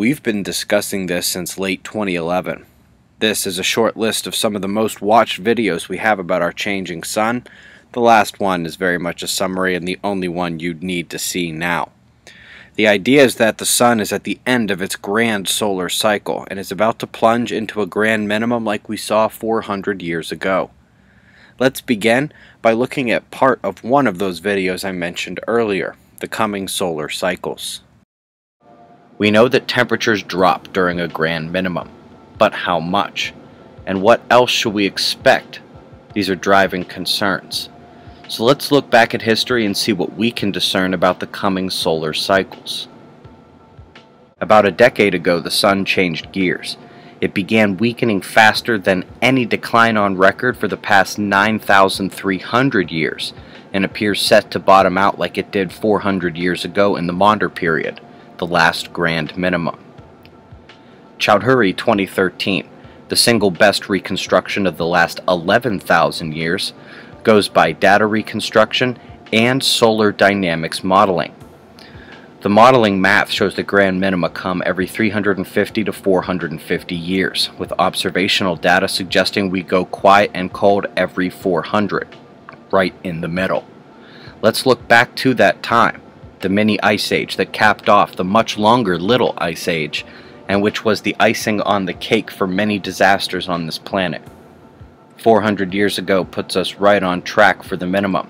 We've been discussing this since late 2011. This is a short list of some of the most watched videos we have about our changing sun. The last one is very much a summary and the only one you'd need to see now. The idea is that the sun is at the end of its grand solar cycle and is about to plunge into a grand minimum like we saw 400 years ago. Let's begin by looking at part of one of those videos I mentioned earlier, the coming solar cycles. We know that temperatures drop during a grand minimum, but how much? And what else should we expect? These are driving concerns. So let's look back at history and see what we can discern about the coming solar cycles. About a decade ago, the sun changed gears. It began weakening faster than any decline on record for the past 9,300 years and appears set to bottom out like it did 400 years ago in the Maunder period, the last grand minimum. Choudhuri 2013, the single best reconstruction of the last 11,000 years, goes by data reconstruction and solar dynamics modeling. The modeling math shows the grand minima come every 350 to 450 years, with observational data suggesting we go quiet and cold every 400, right in the middle. Let's look back to that time, the mini ice age that capped off the much longer little ice age, and which was the icing on the cake for many disasters on this planet. 400 years ago puts us right on track for the minimum,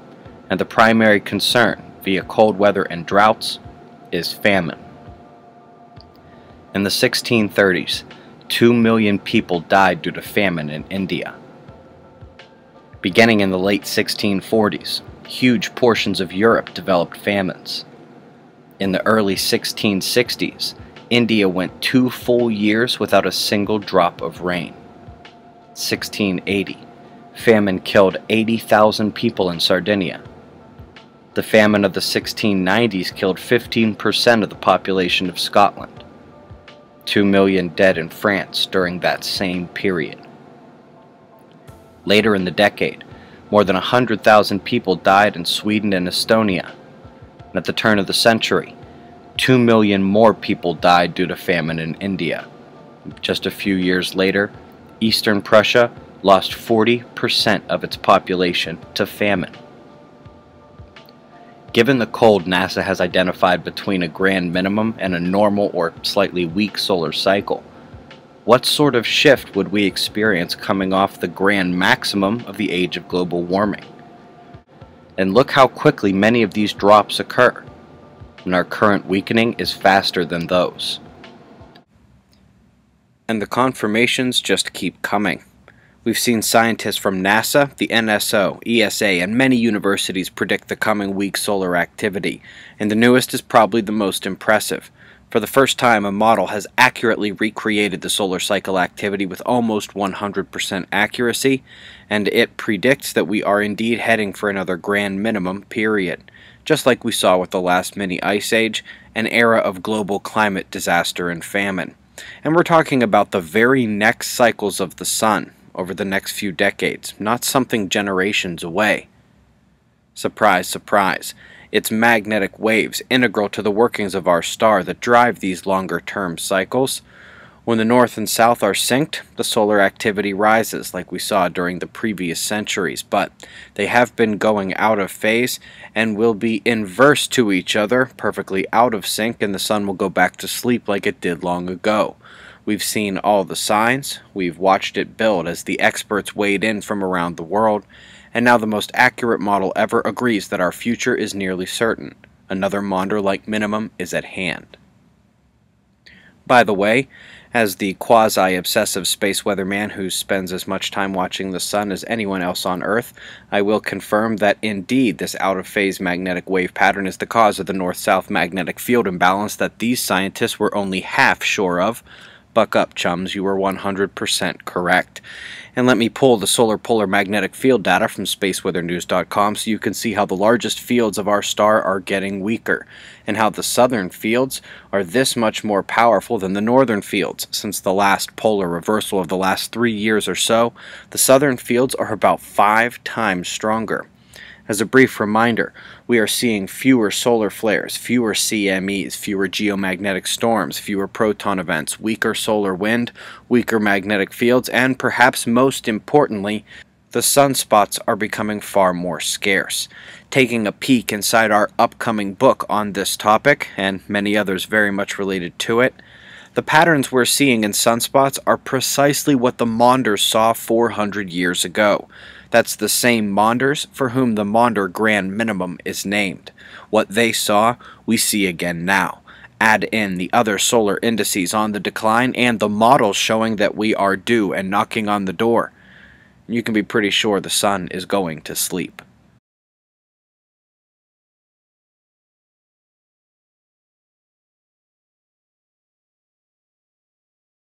and the primary concern, via cold weather and droughts, is famine. In the 1630s, 2 million people died due to famine in India. Beginning in the late 1640s, huge portions of Europe developed famines. In the early 1660s, India went 2 full years without a single drop of rain. 1680. Famine killed 80,000 people in Sardinia. The famine of the 1690s killed 15% of the population of Scotland. 2 million dead in France during that same period. Later in the decade, more than 100,000 people died in Sweden and Estonia. And at the turn of the century, 2 million more people died due to famine in India. Just a few years later, Eastern Prussia lost 40% of its population to famine. Given the cold NASA has identified between a grand minimum and a normal or slightly weak solar cycle, what sort of shift would we experience coming off the grand maximum of the age of global warming? And look how quickly many of these drops occur. And our current weakening is faster than those. And the confirmations just keep coming. We've seen scientists from NASA, the NSO, ESA, and many universities predict the coming weak solar activity, and the newest is probably the most impressive. For the first time, a model has accurately recreated the solar cycle activity with almost 100% accuracy, and it predicts that we are indeed heading for another grand minimum period, just like we saw with the last mini ice age, an era of global climate disaster and famine. And we're talking about the very next cycles of the sun over the next few decades, not something generations away. Surprise, surprise. It's magnetic waves, integral to the workings of our star, that drive these longer-term cycles. When the north and south are synced, the solar activity rises, like we saw during the previous centuries, but they have been going out of phase and will be inverse to each other, perfectly out of sync, and the sun will go back to sleep like it did long ago. We've seen all the signs, we've watched it build as the experts weighed in from around the world, and now the most accurate model ever agrees that our future is nearly certain. Another Maunder-like minimum is at hand. By the way, as the quasi-obsessive space weatherman who spends as much time watching the sun as anyone else on Earth, I will confirm that indeed this out-of-phase magnetic wave pattern is the cause of the north-south magnetic field imbalance that these scientists were only half sure of. Buck up, chums, you were 100% correct. And let me pull the solar polar magnetic field data from spaceweathernews.com so you can see how the largest fields of our star are getting weaker, and how the southern fields are this much more powerful than the northern fields. Since the last polar reversal of the last 3 years or so, the southern fields are about 5 times stronger. As a brief reminder, we are seeing fewer solar flares, fewer CMEs, fewer geomagnetic storms, fewer proton events, weaker solar wind, weaker magnetic fields, and perhaps most importantly, the sunspots are becoming far more scarce. Taking a peek inside our upcoming book on this topic, and many others very much related to it, the patterns we're seeing in sunspots are precisely what the Maunders saw 400 years ago. That's the same Maunders for whom the Maunder grand minimum is named. What they saw, we see again now. Add in the other solar indices on the decline and the models showing that we are due and knocking on the door. You can be pretty sure the sun is going to sleep.